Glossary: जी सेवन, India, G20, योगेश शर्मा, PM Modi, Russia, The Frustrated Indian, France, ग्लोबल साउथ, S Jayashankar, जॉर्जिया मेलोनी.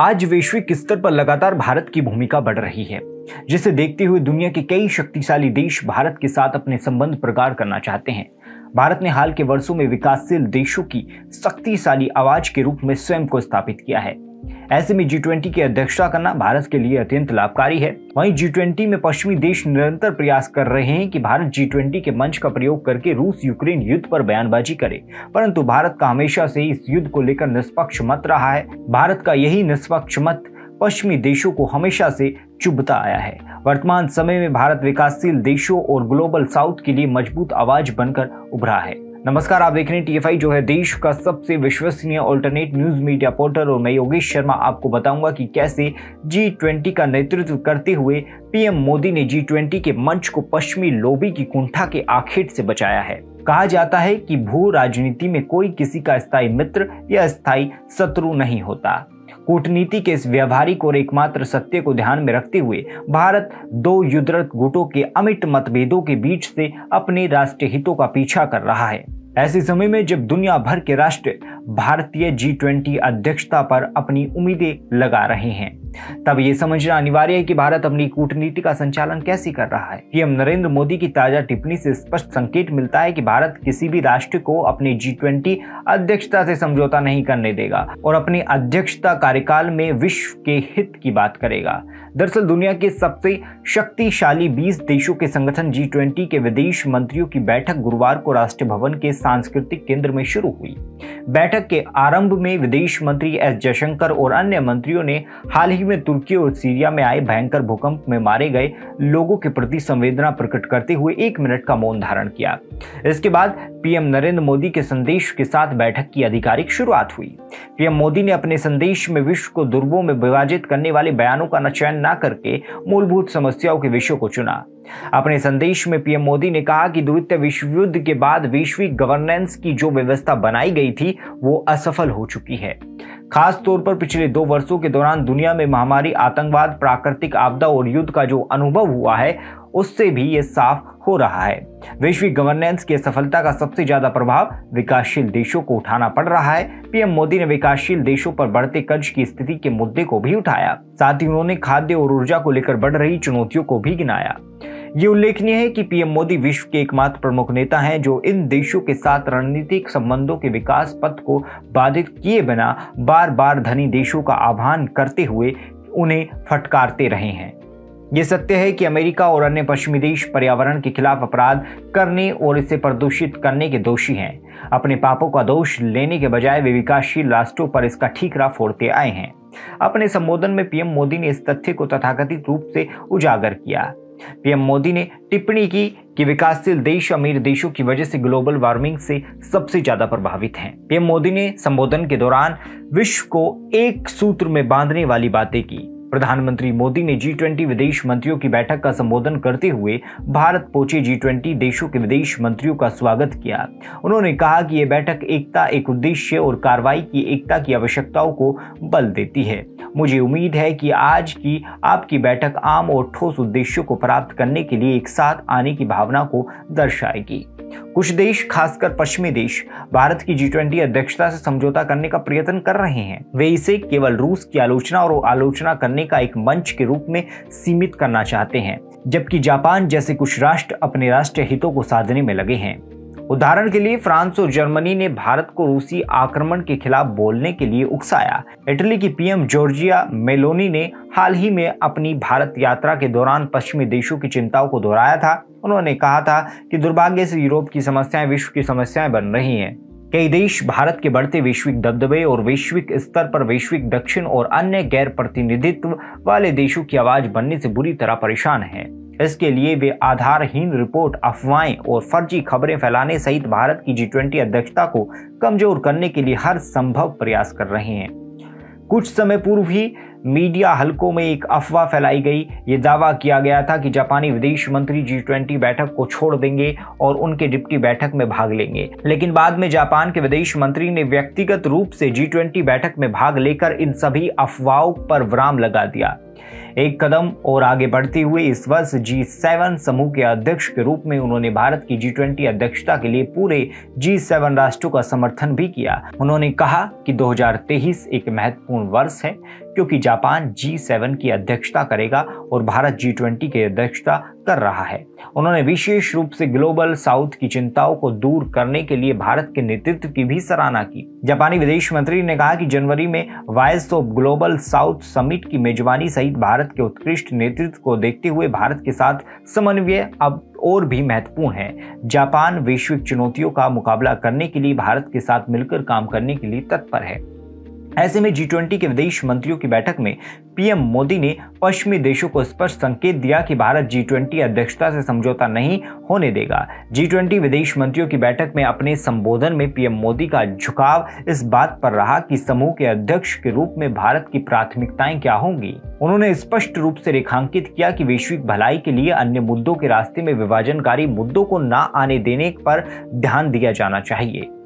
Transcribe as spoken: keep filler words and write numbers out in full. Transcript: आज वैश्विक स्तर पर लगातार भारत की भूमिका बढ़ रही है, जिसे देखते हुए दुनिया के कई शक्तिशाली देश भारत के साथ अपने संबंध प्रगाढ़ करना चाहते हैं। भारत ने हाल के वर्षों में विकासशील देशों की शक्तिशाली आवाज के रूप में स्वयं को स्थापित किया है। ऐसे में जी ट्वेंटी की अध्यक्षता करना भारत के लिए अत्यंत लाभकारी है। वहीं जी ट्वेंटी में पश्चिमी देश निरंतर प्रयास कर रहे हैं कि भारत जी ट्वेंटी के मंच का प्रयोग करके रूस यूक्रेन युद्ध पर बयानबाजी करे, परंतु भारत का हमेशा से ही इस युद्ध को लेकर निष्पक्ष मत रहा है। भारत का यही निष्पक्ष मत पश्चिमी देशों को हमेशा से चुभता आया है। वर्तमान समय में भारत विकासशील देशों और ग्लोबल साउथ के लिए मजबूत आवाज बनकर उभरा है। नमस्कार, आप देख रहे हैं टीएफआई, जो है देश का सबसे विश्वसनीय अल्टरनेट न्यूज मीडिया पोर्टल, और मैं योगेश शर्मा आपको बताऊंगा कि कैसे जी ट्वेंटी का नेतृत्व करते हुए पीएम मोदी ने जी ट्वेंटी के मंच को पश्चिमी लॉबी की कुंठा के आखेट से बचाया है। कहा जाता है कि भू राजनीति में कोई किसी का स्थायी मित्र या स्थायी शत्रु नहीं होता। कूटनीति के इस व्यवहारिक और एकमात्र सत्य को ध्यान में रखते हुए भारत दो युद्धरत गुटों के अमिट मतभेदों के बीच से अपने राष्ट्रीय हितों का पीछा कर रहा है। ऐसे समय में जब दुनिया भर के राष्ट्र भारतीय जी ट्वेंटी अध्यक्षता पर अपनी उम्मीदें लगा रहे हैं, तब ये समझना अनिवार्य है कि भारत अपनी कूटनीति का संचालन कैसे कर रहा है। पीएम नरेंद्र मोदी की ताजा टिप्पणी से स्पष्ट संकेत मिलता है कि भारत किसी भी राष्ट्र को अपने जी ट्वेंटी अध्यक्षता से समझौता नहीं करने देगा और अपने अध्यक्षता कार्यकाल में विश्व के हित की बात करेगा। दरअसल दुनिया के सबसे शक्तिशाली बीस देशों के संगठन जी ट्वेंटी के विदेश मंत्रियों की बैठक गुरुवार को राष्ट्रीय भवन के सांस्कृतिक केंद्र में शुरू हुई। बैठक के आरंभ में विदेश मंत्री एस जयशंकर और अन्य मंत्रियों ने हाल ही में तुर्की और सीरिया में आए भयंकर भूकंप में मारे गए लोगों के प्रति संवेदना प्रकट करते हुए एक मिनट का मौन धारण किया। इसके बाद पीएम नरेंद्र मोदी के संदेश के साथ बैठक की आधिकारिक शुरुआत हुई। पीएम मोदी ने अपने संदेश में विश्व को ध्रुवों में विभाजित करने वाले बयानों का चयन न करके मूलभूत समस्याओं के विषय को चुना। अपने संदेश में पीएम मोदी ने कहा कि द्वितीय विश्व युद्ध के बाद वैश्विक गवर्नेंस की जो व्यवस्था बनाई गई थी वो असफल हो चुकी है। खास तौर पर पिछले दो वर्षों के दौरान दुनिया में महामारी, आतंकवाद, प्राकृतिक आपदा और युद्ध का जो अनुभव हुआ है उससे भी ये साफ हो रहा है। वैश्विक गवर्नेंस की सफलता का सबसे ज्यादा प्रभाव विकासशील देशों को उठाना पड़ रहा है। पीएम मोदी ने विकासशील देशों पर बढ़ते कर्ज की स्थिति के मुद्दे को भी उठाया, साथ ही उन्होंने खाद्य और ऊर्जा को लेकर बढ़ रही चुनौतियों को भी गिनाया। ये उल्लेखनीय है कि पीएम मोदी विश्व के एकमात्र प्रमुख नेता हैं जो इन देशों के साथ रणनीतिक संबंधों के विकास पथ को बाधित किए बिना बार बार धनी देशों का आह्वान करते हुए उन्हें फटकारते रहे हैं। ये सत्य है कि अमेरिका और अन्य पश्चिमी देश पर्यावरण के खिलाफ अपराध करने और इसे प्रदूषित करने के दोषी हैं। अपने पापों का दोष लेने के बजाय वे विकासशील राष्ट्रों पर इसका ठीकरा फोड़ते आए हैं। अपने संबोधन में पीएम मोदी ने इस तथ्य को तथाकथित रूप से उजागर किया। पीएम मोदी ने टिप्पणी की कि विकासशील देश अमीर देशों की वजह से ग्लोबल वार्मिंग से सबसे ज्यादा प्रभावित हैं। पीएम मोदी ने संबोधन के दौरान विश्व को एक सूत्र में बांधने वाली बातें की। प्रधानमंत्री मोदी ने जी ट्वेंटी विदेश मंत्रियों की बैठक का संबोधन करते हुए भारत पहुंचे जी ट्वेंटी देशों के विदेश मंत्रियों का स्वागत किया। उन्होंने कहा कि ये बैठक एकता, एक उद्देश्य और कार्रवाई की एकता की आवश्यकताओं को बल देती है। मुझे उम्मीद है कि आज की आपकी बैठक आम और ठोस उद्देश्यों को प्राप्त करने के लिए एक साथ आने की भावना को दर्शाएगी। कुछ देश, खासकर पश्चिमी देश, भारत की जी ट्वेंटी अध्यक्षता से समझौता करने का प्रयत्न कर रहे हैं। वे इसे केवल रूस की आलोचना और आलोचना करने का एक मंच के रूप में सीमित करना चाहते हैं, जबकि जापान जैसे कुछ राष्ट्र अपने राष्ट्रीय हितों को साधने में लगे हैं। उदाहरण के लिए फ्रांस और जर्मनी ने भारत को रूसी आक्रमण के खिलाफ बोलने के लिए उकसाया। इटली की पीएम जॉर्जिया मेलोनी ने हाल ही में अपनी भारत यात्रा के दौरान पश्चिमी देशों की चिंताओं को दोहराया था। उन्होंने कहा था कि दुर्भाग्य से यूरोप की समस्याएं विश्व की समस्याएं बन रही हैं। कई देश भारत के बढ़ते वैश्विक दबदबे और वैश्विक स्तर पर वैश्विक दक्षिण और अन्य गैर प्रतिनिधित्व वाले देशों की आवाज बनने से बुरी तरह परेशान हैं। इसके लिए वे आधारहीन रिपोर्ट, अफवाहें और फर्जी खबरें फैलाने सहित भारत की जी ट्वेंटी अध्यक्षता को कमजोर करने के लिए हर संभव प्रयास कर रहे हैं। कुछ समय पूर्व ही मीडिया हलकों में एक अफवाह फैलाई गई। ये दावा किया गया था कि जापानी विदेश मंत्री जी ट्वेंटी बैठक को छोड़ देंगे और उनके डिप्टी बैठक में भाग लेंगे, लेकिन बाद में जापान के विदेश मंत्री ने व्यक्तिगत रूप से जी ट्वेंटी बैठक में भाग लेकर इन सभी अफवाहों पर विराम लगा दिया। एक कदम और आगे बढ़ते हुए इस वर्ष जी सेवन समूह के अध्यक्ष के रूप में उन्होंने भारत की जी ट्वेंटी अध्यक्षता के लिए पूरे जी सेवन राष्ट्रों का समर्थन भी किया। उन्होंने कहा कि दो हजार तेईस एक महत्वपूर्ण वर्ष है क्योंकि जापान जी सेवन की अध्यक्षता करेगा और भारत जी ट्वेंटी की अध्यक्षता कर रहा है। उन्होंने विशेष रूप से ग्लोबल साउथ की चिंताओं को दूर करने के लिए भारत के नेतृत्व की भी सराहना की। जापानी विदेश मंत्री ने कहा कि जनवरी में voice of ग्लोबल साउथ summit की मेजबानी सहित भारत के उत्कृष्ट नेतृत्व को देखते हुए भारत के साथ समन्वय अब और भी महत्वपूर्ण है। जापान वैश्विक चुनौतियों का मुकाबला करने के लिए भारत के साथ मिलकर काम करने के लिए तत्पर है। ऐसे में जी ट्वेंटी के विदेश मंत्रियों की बैठक में पीएम मोदी ने पश्चिमी देशों को स्पष्ट संकेत दिया कि भारत जी ट्वेंटी अध्यक्षता से समझौता नहीं होने देगा। जी ट्वेंटी विदेश मंत्रियों की बैठक में अपने संबोधन में पीएम मोदी का झुकाव इस बात पर रहा कि समूह के अध्यक्ष के रूप में भारत की प्राथमिकताएं क्या होंगी। उन्होंने स्पष्ट रूप से रेखांकित किया कि वैश्विक भलाई के लिए अन्य मुद्दों के रास्ते में विभाजनकारी मुद्दों को न आने देने पर ध्यान दिया जाना चाहिए।